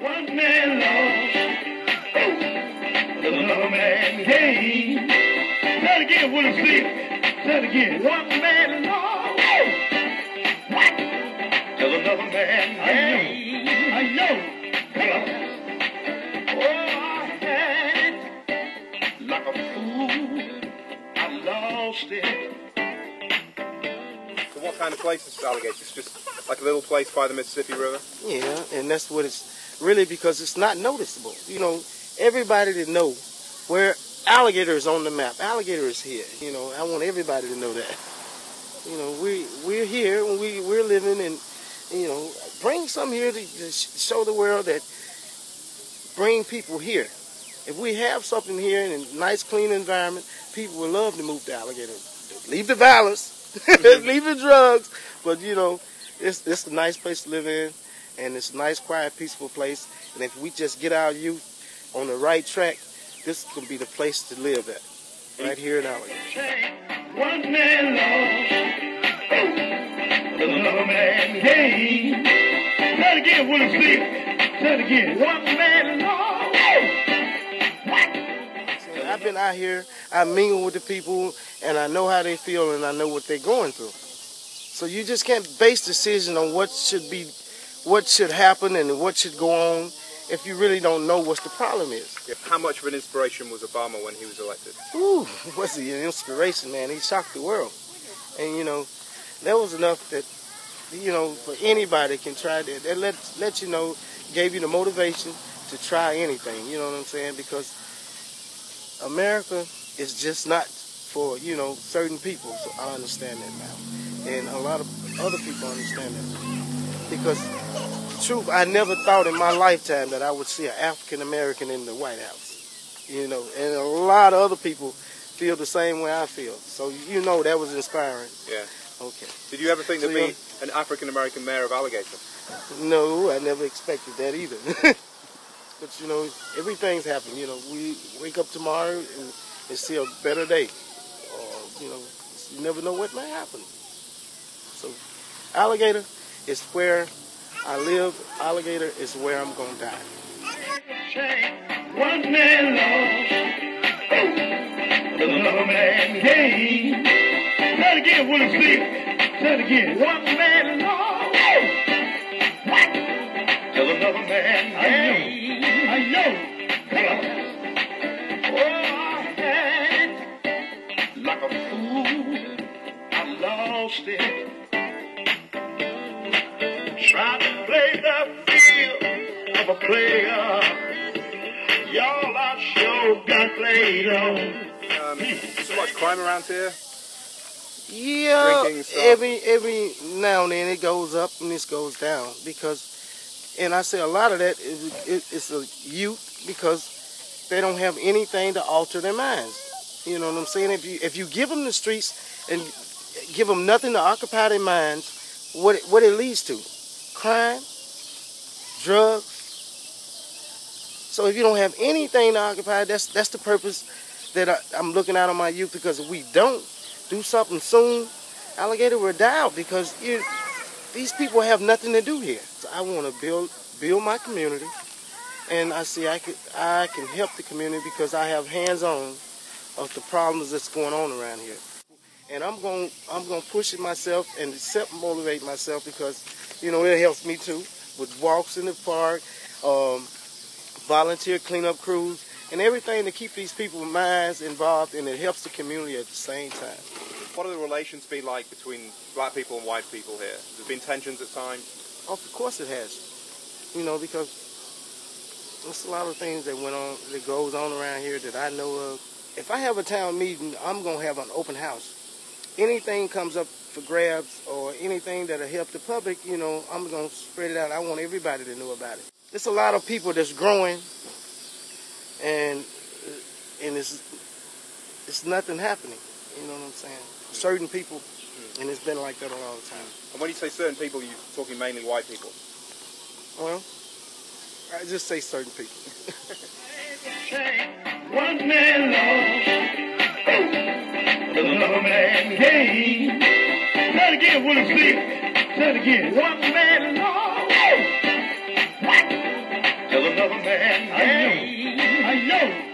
One man lost, another man gained. Say that again, Willie Smith. Say it again. One man lost, another man gained. I know. Oh, I had it like a fool. I lost it. So what kind of place is Alligator? It's just like a little place by the Mississippi River? Yeah, and that's what it's... Really, because it's not noticeable. You know, everybody to know where Alligator is on the map. Alligator is here. You know, I want everybody to know that. You know, we're here and we're living, and you know, bring some here to show the world that bring people here. If we have something here in a nice, clean environment, people will love to move to Alligator. Leave the violence, leave the drugs, but you know, it's a nice place to live in. And it's a nice, quiet, peaceful place. And if we just get our youth on the right track, this can be the place to live at, right here in Alligator. One man lost, another man gained. Say that again, Willie Smith. Say that again. One man lost. So I've been out here. I mingle with the people, and I know how they feel, and I know what they're going through. So you just can't base decision on what should be. What should happen and what should go on if you really don't know what the problem is. Yeah, how much of an inspiration was Obama when he was elected? Ooh, was he an inspiration, man. He shocked the world. And, you know, that was enough that, you know, for anybody can try that. That let you know, gave you the motivation to try anything, you know what I'm saying? Because America is just not for, you know, certain people. So I understand that now. And a lot of other people understand that. Because, the truth, I never thought in my lifetime that I would see an African-American in the White House. You know, and a lot of other people feel the same way I feel. So, you know, that was inspiring. Yeah. Okay. Did you ever think there'd be an African-American mayor of Alligator? No, I never expected that either. But, you know, everything's happened. You know, we wake up tomorrow and see a better day. Or, you know, you never know what might happen. So, Alligator... It's where I live. Alligator is where I'm going to die. One man lost, another man gained. Say that again, Willie Smith. Say that again. One man lost, another man gained. I know. Oh, I had it like a fool. I lost it. Trying to play the field of a player. Y'all, I sure got played on. Is there much crime around here? Yeah, every now and then it goes up and this goes down. Because, and I say a lot of that is a youth because they don't have anything to alter their minds. You know what I'm saying? If you give them the streets and give them nothing to occupy their minds, what it leads to? Crime, drugs. So if you don't have anything to occupy, that's the purpose that I'm looking out on my youth, because if we don't do something soon, Alligator will die out because these people have nothing to do here. So I want to build my community, and I see I can help the community because I have hands-on of the problems that's going on around here. And I'm gonna push it myself and self-motivate myself because, you know, it helps me too with walks in the park, volunteer cleanup crews, and everything to keep these people's minds involved, and it helps the community at the same time. What are the relations been like between black people and white people here? Has there been tensions at times? Oh, of course it has. You know, because there's a lot of things that goes on around here that I know of. If I have a town meeting, I'm gonna have an open house. Anything comes up for grabs or anything that'll help the public, you know, I'm going to spread it out. I want everybody to know about it. There's a lot of people that's growing, and it's nothing happening. You know what I'm saying? Certain people, and it's been like that a long time. And when you say certain people, you're talking mainly white people? Well, I just say certain people. One man lost, another man gained. Say it again, Willie Smith. Say it again. One man lost, another man. I know.